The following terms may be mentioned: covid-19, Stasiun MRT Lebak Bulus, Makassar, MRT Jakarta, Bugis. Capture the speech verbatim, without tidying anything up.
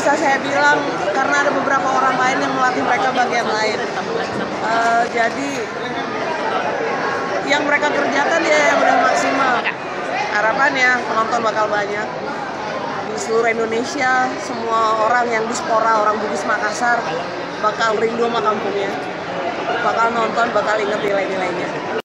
bisa saya bilang karena ada beberapa orang lain yang melatih mereka bagian lain. Uh, jadi yang mereka kerjakan ya yang udah maksimal. Harapannya penonton bakal banyak di seluruh Indonesia. Semua orang yang diaspora, orang Bugis Makassar bakal rindu sama kampungnya, bakal nonton, bakal inget nilai-nilainya.